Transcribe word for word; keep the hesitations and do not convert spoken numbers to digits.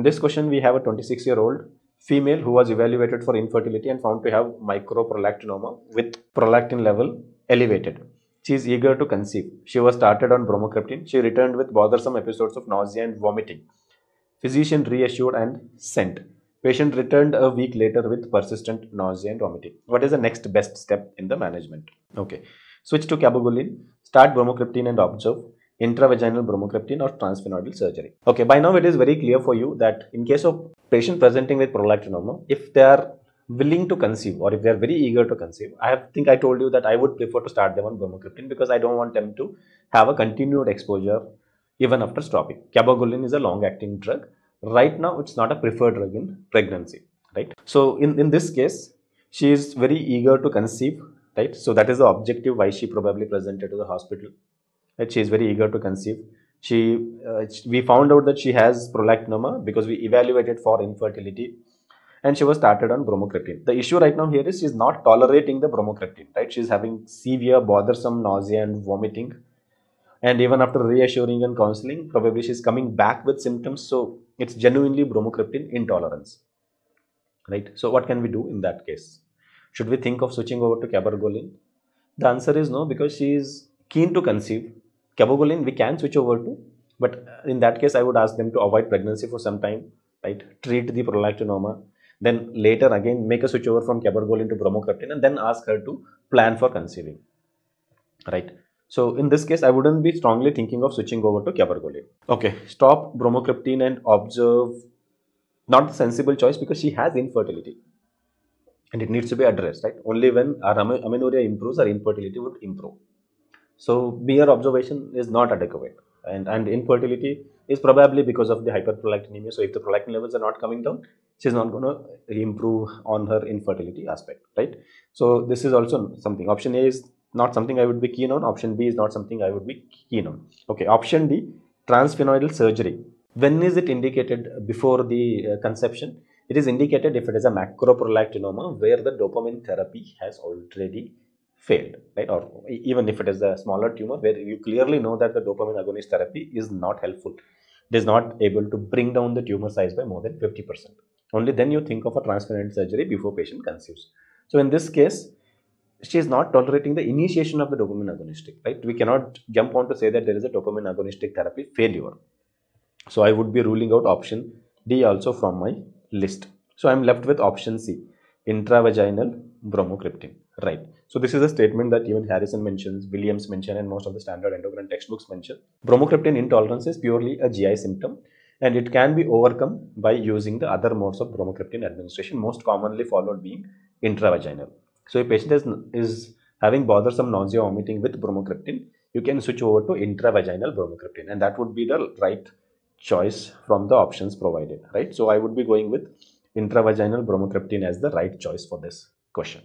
In this question, we have a twenty-six year old female who was evaluated for infertility and found to have microprolactinoma with prolactin level elevated. She is eager to conceive. She was started on bromocriptine. She returned with bothersome episodes of nausea and vomiting. Physician reassured and sent. Patient returned a week later with persistent nausea and vomiting. What is the next best step in the management? Okay. Switch to cabergoline. Start bromocriptine and observe. Intravaginal bromocriptine or transphenoidal surgery. Okay, by now it is very clear for you that in case of patient presenting with prolactinoma, if they are willing to conceive or if they are very eager to conceive, I have, think I told you that I would prefer to start them on bromocriptine because I don't want them to have a continued exposure even after stopping. Cabergoline is a long-acting drug. Right now, it's not a preferred drug in pregnancy, right? So, in, in this case, she is very eager to conceive, right? So, that is the objective why she probably presented to the hospital. Right? She is very eager to conceive. She, uh, we found out that she has prolactinoma because we evaluated for infertility. And she was started on bromocriptine. The issue right now here is she is not tolerating the bromocriptine, right? She is having severe, bothersome nausea and vomiting. And even after reassuring and counseling, probably she is coming back with symptoms. So, it's genuinely bromocriptine intolerance, right? So, what can we do in that case? Should we think of switching over to cabergoline? The answer is no, because she is keen to conceive. Cabergoline, we can switch over to, but in that case, I would ask them to avoid pregnancy for some time, right? Treat the prolactinoma. Then later again make a switch over from cabergoline to bromocriptine and then ask her to plan for conceiving, right? So in this case, I wouldn't be strongly thinking of switching over to cabergoline. Okay, stop bromocriptine and observe. Not the sensible choice because she has infertility and it needs to be addressed, right? Only when our amenorrhea improves, our infertility would improve. So mere observation is not adequate. And, and infertility is probably because of the hyperprolactinemia. So if the prolactin levels are not coming down, she's not going to improve on her infertility aspect, right? So this is also something. Option A is not something I would be keen on. Option B is not something I would be keen on. Okay, option D, transphenoidal surgery. When is it indicated? Before the uh, conception? It is indicated if it is a macroprolactinoma where the dopamine therapy has already failed, right? Or even if it is a smaller tumor where you clearly know that the dopamine agonist therapy is not helpful. It is not able to bring down the tumor size by more than fifty percent. Only then you think of a transphenoidal surgery before patient conceives. So in this case, she is not tolerating the initiation of the dopamine agonistic, right? We cannot jump on to say that there is a dopamine agonistic therapy failure. So I would be ruling out option D also from my list. So I am left with option C, intravaginal bromocriptine, right? So this is a statement that even Harrison mentions, Williams mentioned, and most of the standard endocrine textbooks mention. Bromocriptine intolerance is purely a G I symptom and it can be overcome by using the other modes of bromocriptine administration, most commonly followed being intravaginal. So if a patient is, is having bothersome nausea or vomiting with bromocriptine, you can switch over to intravaginal bromocriptine and that would be the right choice from the options provided, right? So I would be going with intravaginal bromocriptine as the right choice for this question.